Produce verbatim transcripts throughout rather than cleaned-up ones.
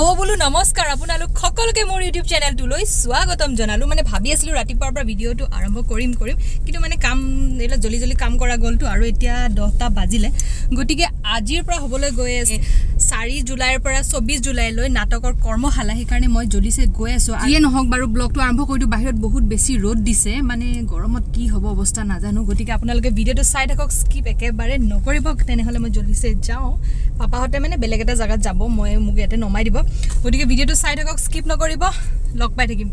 Oh, bolu namaskar. Apuna lok khakal ke more YouTube channel tu loi swagatam janalu. Mane bhabi aslo ratipar par video tu arambho korim korim. Kintu mane kam ela joli joli kam kora gol tu aro etia dohta bajile. Gotike ajir pra hobole goi ase. Sari July para twenty-four July loi natakor kormo hala hekarne moi joli se goi aso. Ye nohok baru blog tu arambho koidu bahirot bahut beshi road dise. Mane goromot ki hobo obostha na janu. Gotike apuna loke video tu side hakok skip ekebare nokoribo tenehole moi joli se jao. Papa hote mane beleg eta jagat jabo moi muge eta nomai dibo. What do you video to side of skip no goriba? Lock by the game.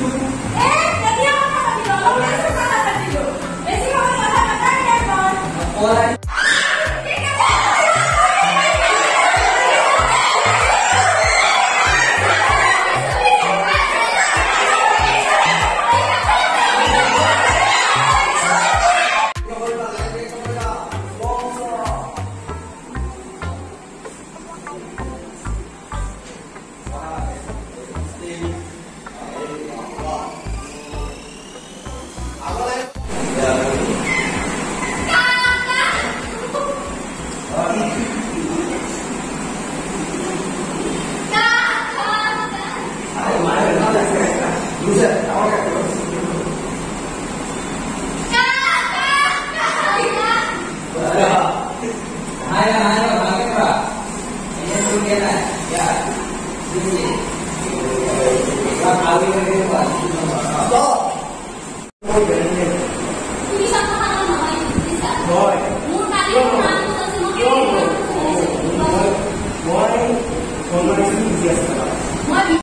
do